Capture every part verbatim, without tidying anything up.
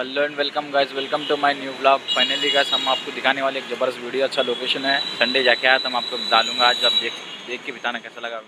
Hello and welcome guys, welcome to my new blog. Finally guys हम आपको दिखाने वाले एक ज़बरदस्त वीडियो, अच्छा लोकेशन है, संडे जाके आया तो हम आपको बता दूंगा। आज आप देख देख के बताना कैसा लगा।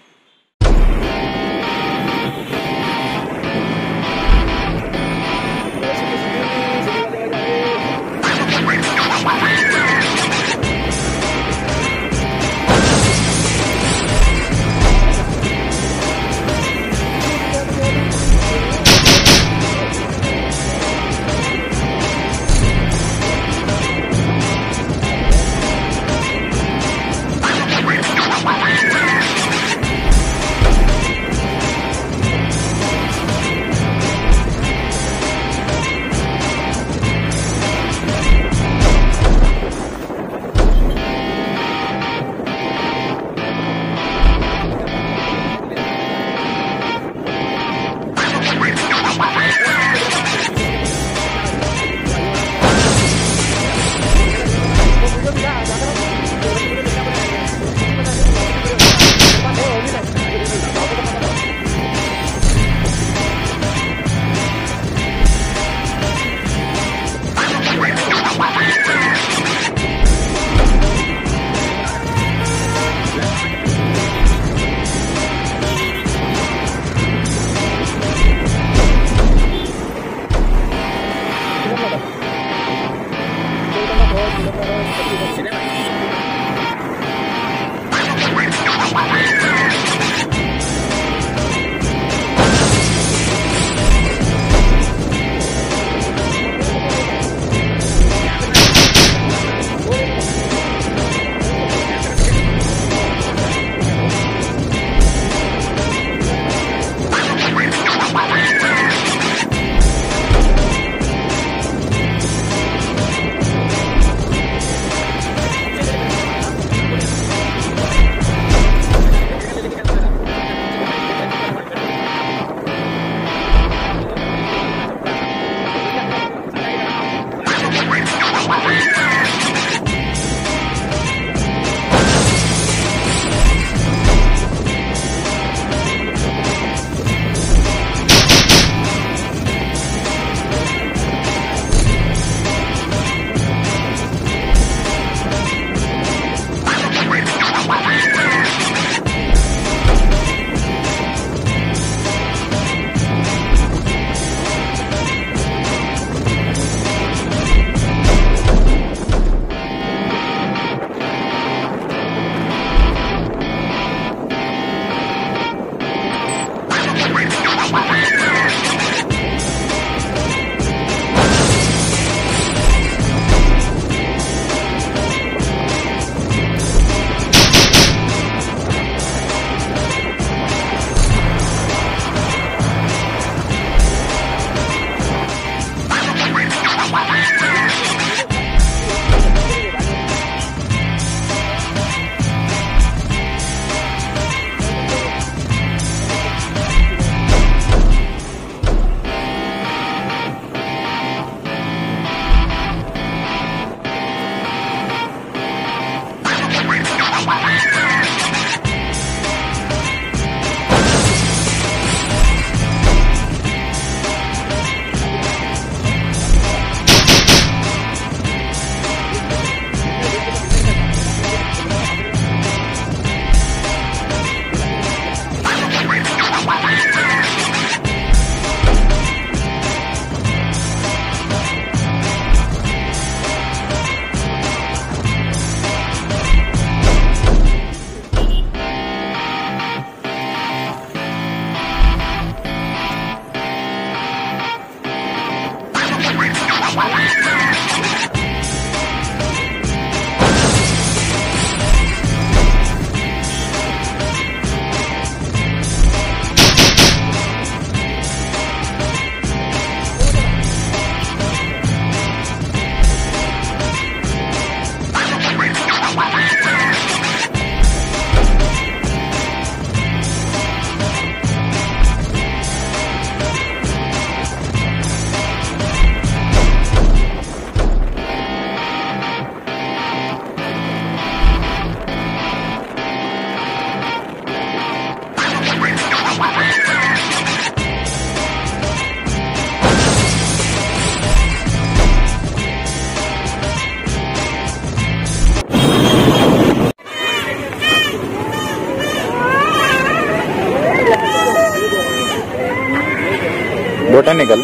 छोटा निकल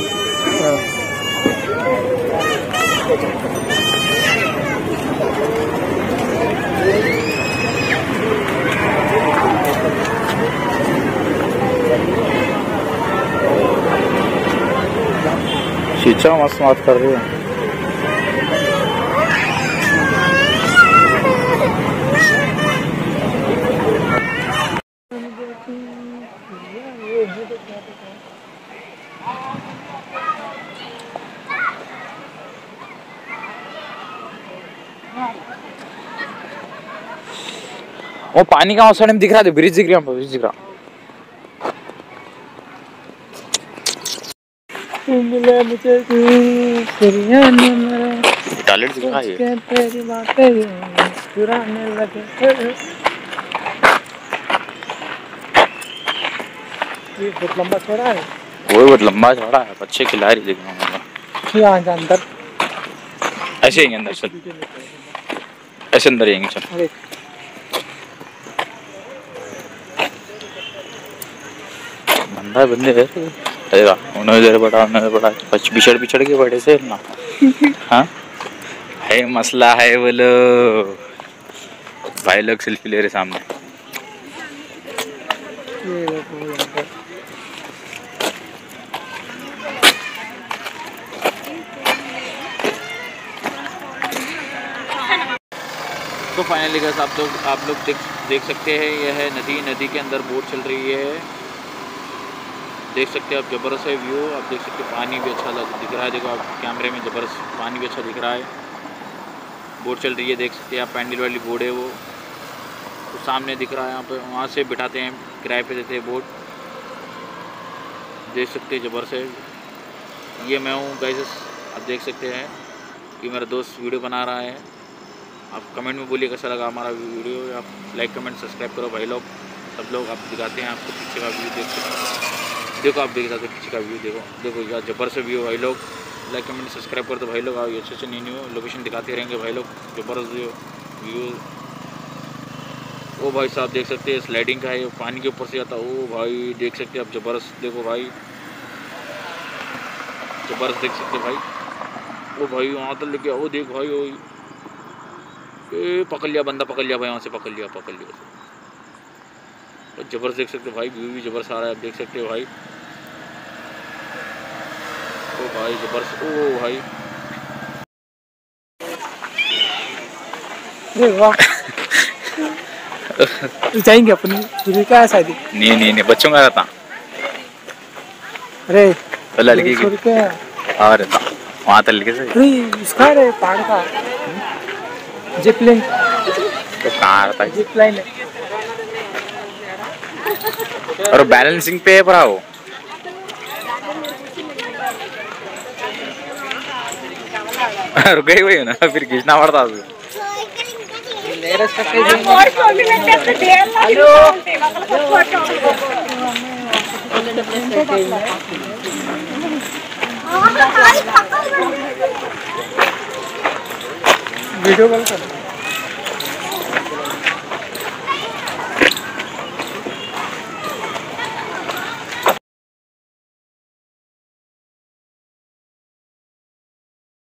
शीशा मस्त बात कर रही है। वो पानी का मौसम में दिख रहा है, ब्रिज दिख रहा है, ब्रिज दिख रहा है। टॉयलेट दिख रहा है, वो बहुत लंबा चौड़ा है, बच्चे खिला रही दिख रहा है अंदर। ऐसे ही अंदर चल, ऐसे अंदर ही चल। बंदा बंदे अरे उन्होंने इधर बढ़ा उन्होंने बढ़ा पिछड़ पिछड़ के बड़े से ना। हाँ है मसला है, बोलो भाई लोग सेल्फी ले रहे सामने। तो फाइनली गाइस आप लोग आप लोग देख, देख सकते हैं यह है नदी। नदी के अंदर बोट चल रही है, देख सकते हैं आप। ज़बरदस्त है व्यू, आप देख सकते हैं। पानी भी अच्छा दिख रहा है, देखो आप कैमरे में ज़बरदस्त पानी भी अच्छा दिख रहा है। बोट चल रही है, देख सकते हैं आप। पैंडल वाली बोट है वो, तो सामने दिख रहा है यहाँ पे। वहाँ से बिठाते हैं, किराए पे देते हैं बोट, देख सकते हैं। ज़बरदस्त है। ये मैं हूँ गाइस, आप देख सकते हैं कि मेरा दोस्त वीडियो बना रहा है। आप कमेंट में बोलिए कैसा लगा हमारा वीडियो। आप लाइक कमेंट सब्सक्राइब करो भाई लोग, सब लोग। आप दिखाते हैं आपको पीछे का व्यू, देख सकते हैं। देखो आप देख सकते हो पीछे का व्यू, देखो देखो यार ज़बरदस्त व्यू। भाई लोग लाइक कमेंट सब्सक्राइब कर दो भाई लोग। आओ ये अच्छे अच्छे न्यू न्यू लोकेशन दिखाते रहेंगे भाई लोग। ज़बरदस्त व्यू। ओ भाई साहब देख सकते हैं, स्लाइडिंग का है, पानी के ऊपर से आता। ओ भाई देख सकते हैं आप, ज़बरदस्त देखो भाई, ज़बरदस्त देख सकते भाई। ओ भाई वहाँ तो लेके आओ, देख भाई ओ ए पकड़ लिया बंदा, पकड़ लिया भाई, वहाँ से पकड़ लिया, पकड़ लिया। ज़बरदस्त देख सकते हो भाई, व्यू भी ज़बरदस्त आ रहा है, आप देख सकते हो भाई। ओ भाई ज़बरदस्त, ओ भाई जाएंगे अपनी क्या शादी। नहीं नहीं नहीं बच्चों का रहता। अरे लड़की आ रहता वहाँ तक लड़के से इसका रे पहाड़ का जिप लाइन तो कहाँ रहता है, जिप लाइन है और बैलेंसिंग पे है भरा। वो रुक गई वही ना, फिर खींचना पड़ता है। वीडियो कॉल कर